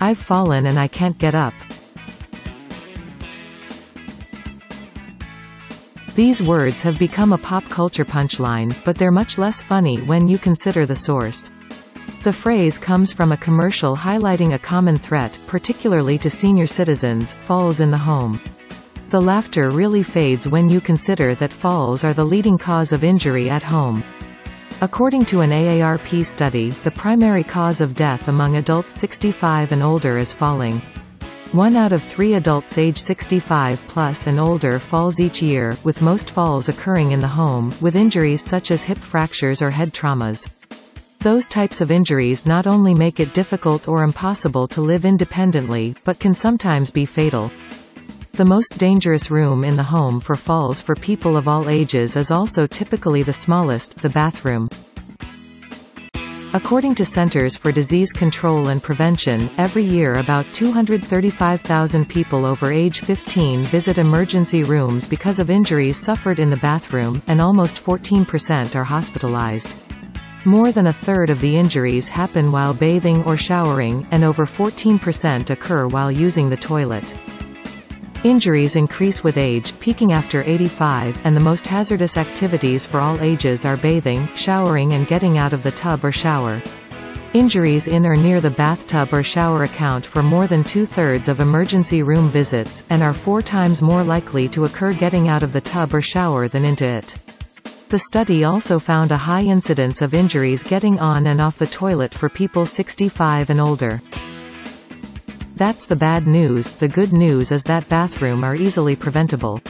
I've fallen and I can't get up. These words have become a pop culture punchline, but they're much less funny when you consider the source. The phrase comes from a commercial highlighting a common threat, particularly to senior citizens, falls in the home. The laughter really fades when you consider that falls are the leading cause of injury at home. According to an AARP study, the primary cause of death among adults 65 and older is falling. 1 out of 3 adults age 65 plus and older falls each year, with most falls occurring in the home, with injuries such as hip fractures or head traumas. Those types of injuries not only make it difficult or impossible to live independently, but can sometimes be fatal. The most dangerous room in the home for falls for people of all ages is also typically the smallest, the bathroom. According to Centers for Disease Control and Prevention, every year about 235,000 people over age 15 visit emergency rooms because of injuries suffered in the bathroom, and almost 14% are hospitalized. More than a third of the injuries happen while bathing or showering, and over 14% occur while using the toilet. Injuries increase with age, peaking after 85, and the most hazardous activities for all ages are bathing, showering and getting out of the tub or shower. Injuries in or near the bathtub or shower account for more than 2/3 of emergency room visits, and are 4 times more likely to occur getting out of the tub or shower than into it. The study also found a high incidence of injuries getting on and off the toilet for people 65 and older. That's the bad news. The good news is that bathrooms are easily preventable.